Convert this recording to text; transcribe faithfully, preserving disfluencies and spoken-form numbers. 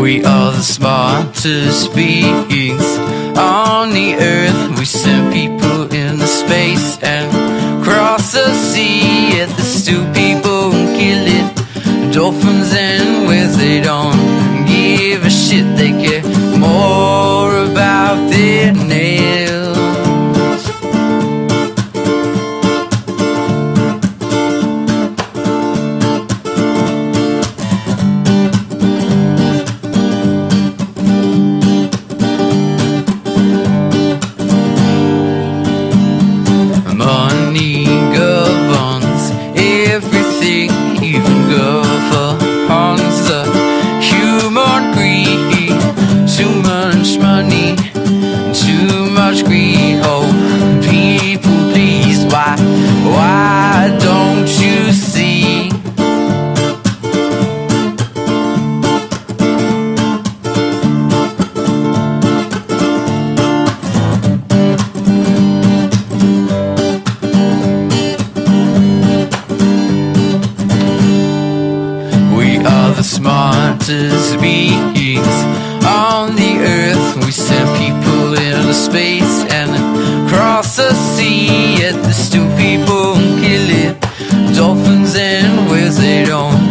We are the smartest beings on the earth. We send people into space and cross the sea, yet the stupid people kill it. Dolphins and whales, they don't give a shit. They care more about their nails. Money governs everything, even governs the human greed. Too much money, too much greed. Oh, people please, why, why don't you see? The smartest beings on the earth. We send people into space and across the sea, yet the stupid people kill it. Dolphins and whales, they don't